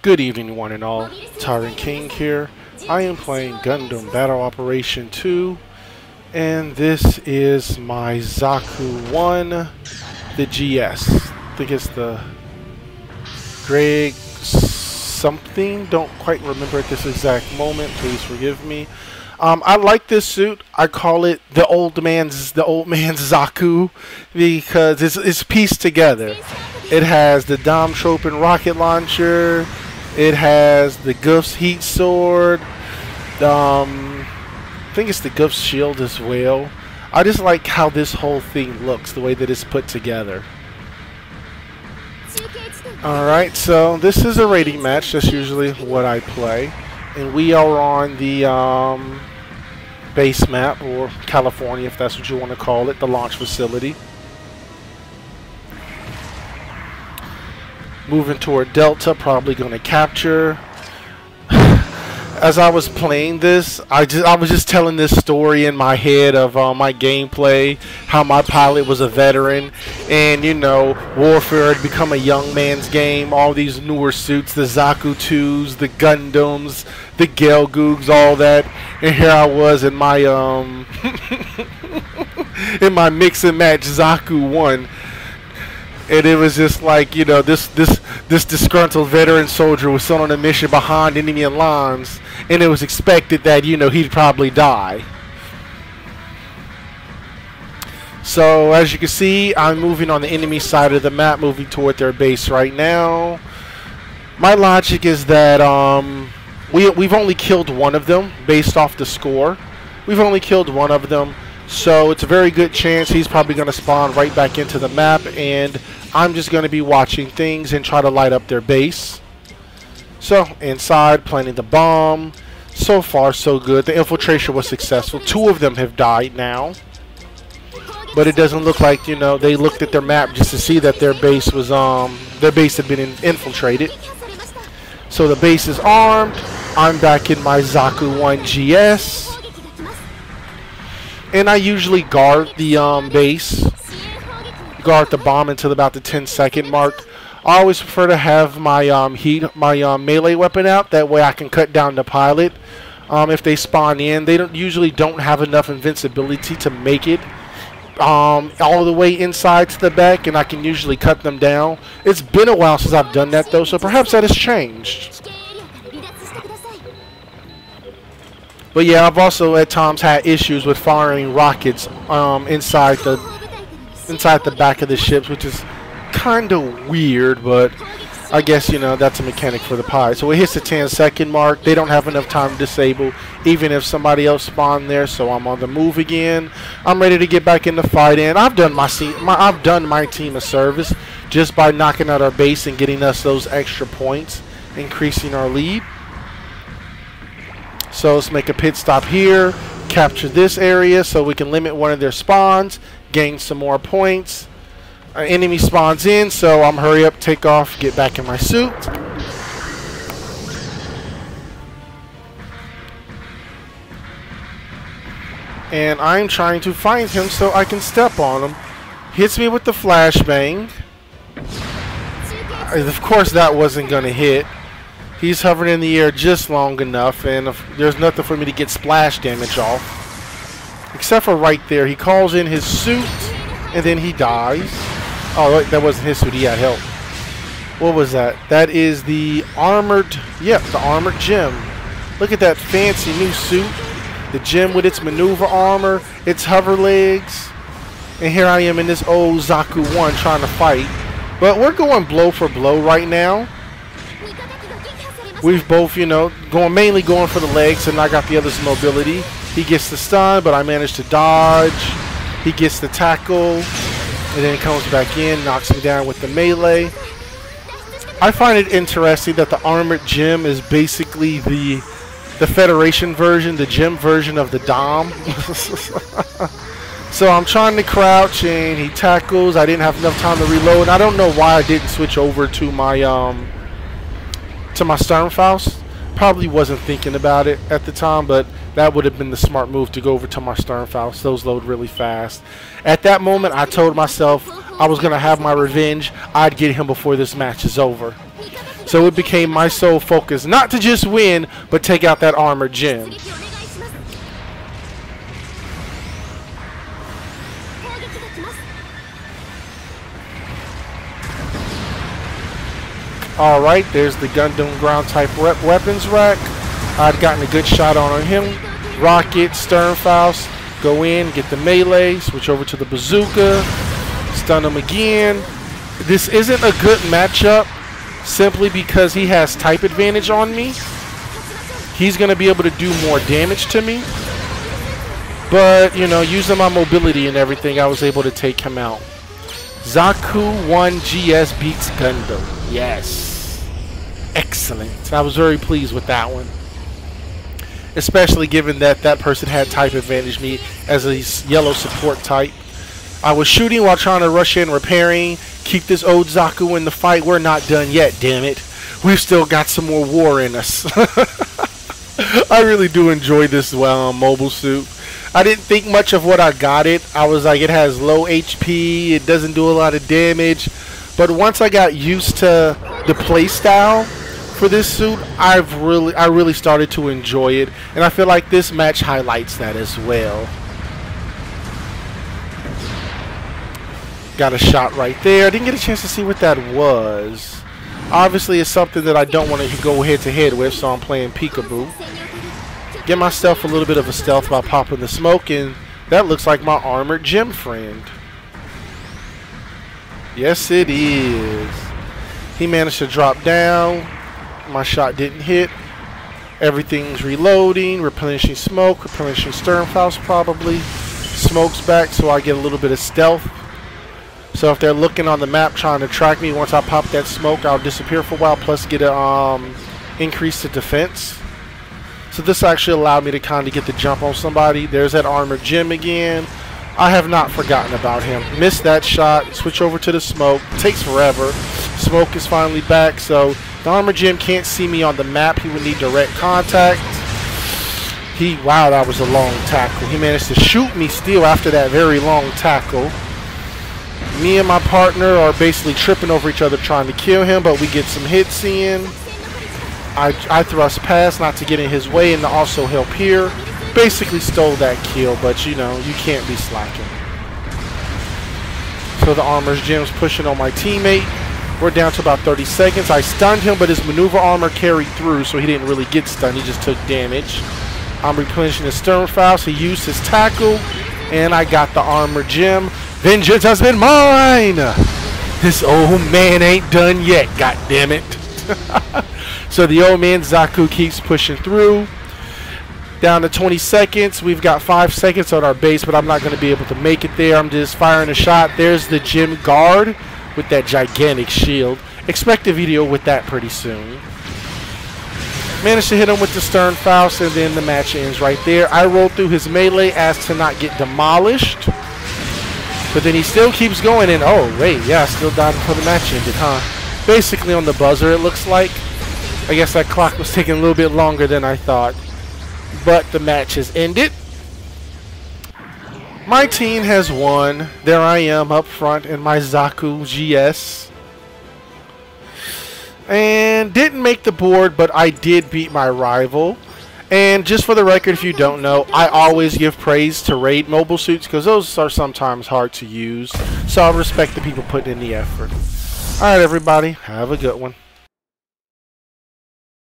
Good evening one and all, Tyrant King here. I am playing Gundam Battle Operation 2 and this is my Zaku-1, the GS. I think it's the Greg something, don't quite remember at this exact moment, please forgive me. I like this suit. I call it the old man's Zaku because it's pieced together. It has the Dom Tropen rocket launcher. It has the Gouf's heat sword. I think it's the Gouf's shield as well. I just like how this whole thing looks, the way that it's put together. Alright, so this is a rating match. That's usually what I play. And we are on the base map, or California if that's what you want to call it, the launch facility. Moving toward Delta, probably going to capture. As I was playing this, I was just telling this story in my head of my gameplay, how my pilot was a veteran, and you know, warfare had become a young man's game. All these newer suits, the Zaku 2s, the Gundams, the Gelgoogs, all that, and here I was in my in my mix and match Zaku 1. And it was just like, you know, this disgruntled veteran soldier was sent on a mission behind enemy lines, and it was expected that, you know, he'd probably die. So, as you can see, I'm moving on the enemy side of the map, moving toward their base right now. My logic is that we've only killed one of them, based off the score. We've only killed one of them. So it's a very good chance he's probably going to spawn right back into the map, and I'm just going to be watching things and try to light up their base. So inside, planting the bomb. So far so good. The infiltration was successful. Two of them have died now, but it doesn't look like, you know, they looked at their map just to see that their base was had been infiltrated. So the base is armed. I'm back in my Zaku-1 GS. And I usually guard the base, guard the bomb until about the 10-second mark. I always prefer to have my melee weapon out. That way I can cut down the pilot. If they spawn in, they usually don't have enough invincibility to make it all the way inside to the back, and I can usually cut them down. It's been a while since I've done that though, so perhaps that has changed. But yeah, I've also at times had issues with firing rockets inside the back of the ships, which is kind of weird, but I guess, you know, that's a mechanic for the pie. So it hits the 10-second mark. They don't have enough time to disable, even if somebody else spawned there. So I'm on the move again. I'm ready to get back in the fight, and I've done my team a service just by knocking out our base and getting us those extra points, increasing our lead. So let's make a pit stop here, capture this area so we can limit one of their spawns, gain some more points. Our enemy spawns in, so I'm hurry up, take off, get back in my suit. And I'm trying to find him so I can step on him. Hits me with the flashbang. Of course that wasn't going to hit. He's hovering in the air just long enough, and there's nothing for me to get splash damage off. Except for right there. He calls in his suit, and then he dies. Oh, that wasn't his suit. He had help. What was that? That is the Armored... Yep, the Armored Jim. Look at that fancy new suit. The Jim with its maneuver armor, its hover legs. And here I am in this old Zaku-1 trying to fight. But we're going blow for blow right now. We've both, you know, mainly going for the legs, and I got the other's mobility. He gets the stun, but I managed to dodge. He gets the tackle, and then he comes back in, knocks me down with the melee. I find it interesting that the Armored Jim is basically the Federation version, the Jim version of the Dom. So I'm trying to crouch, and he tackles. I didn't have enough time to reload, and I don't know why I didn't switch over to my... my Sturmfaust. Probably wasn't thinking about it at the time, but that would have been the smart move to go over to my Sturmfaust. Those load really fast. At that moment, I told myself I was going to have my revenge. I'd get him before this match is over. so it became my sole focus not to just win, but take out that Armored Jim. Alright, there's the Gundam ground type weapons rack. I'd gotten a good shot on him. Rocket, Sturmfaust, go in, get the melee, switch over to the bazooka, stun him again. This isn't a good matchup simply because he has type advantage on me. He's going to be able to do more damage to me. But, you know, using my mobility and everything, I was able to take him out. Zaku-1 GS beats Gundam. Yes. Excellent. I was very pleased with that one. Especially given that that person had type advantage me as a yellow support type. I was shooting while trying to rush in repairing. Keep this old Zaku in the fight. We're not done yet, damn it. We've still got some more war in us. I really do enjoy this Mobile Suit. I didn't think much of what I got it. I was like, it has low HP, it doesn't do a lot of damage. But once I got used to the playstyle for this suit, I really started to enjoy it. And I feel like this match highlights that as well. Got a shot right there. I didn't get a chance to see what that was. Obviously, it's something that I don't want to go head-to-head with, so I'm playing peekaboo. Get myself a little bit of a stealth by popping the smoke, and that looks like my Armored Jim friend. Yes, it is. He managed to drop down. My shot didn't hit. Everything's reloading, replenishing smoke, replenishing Sturmfaust probably. Smoke's back, so I get a little bit of stealth. So if they're looking on the map trying to track me, once I pop that smoke, I'll disappear for a while, plus get an increase to defense. So this actually allowed me to kind of get the jump on somebody. There's that Armored Jim again. I have not forgotten about him. Missed that shot. Switch over to the smoke. Takes forever. Smoke is finally back. So the Armored Jim can't see me on the map. He would need direct contact. Wow, that was a long tackle. He managed to shoot me still after that very long tackle. Me and my partner are basically tripping over each other trying to kill him, but we get some hits in. I thrust past not to get in his way and to also help here. Basically stole that kill, but you know, you can't be slacking. So the Armored Jim's pushing on my teammate. We're down to about 30 seconds. I stunned him, but his maneuver armor carried through, so he didn't really get stunned. He just took damage. I'm replenishing his Sturmfaust. He used his tackle, and I got the Armored Jim. Vengeance has been mine! This old man ain't done yet, goddammit. So the old man Zaku keeps pushing through. Down to 20 seconds. We've got 5 seconds on our base, but I'm not going to be able to make it there. I'm just firing a shot. There's the gym guard with that gigantic shield. Expect a video with that pretty soon. Managed to hit him with the Sturmfaust, and then the match ends right there. I rolled through his melee, asked to not get demolished. But then he still keeps going, and oh, wait, yeah, I still died before the match ended, huh? Basically on the buzzer, it looks like. I guess that clock was taking a little bit longer than I thought. But the match has ended. My team has won. There I am up front in my Zaku GS. And didn't make the board, but I did beat my rival. And just for the record, if you don't know, I always give praise to raid mobile suits because those are sometimes hard to use. So I respect the people putting in the effort. Alright everybody, have a good one.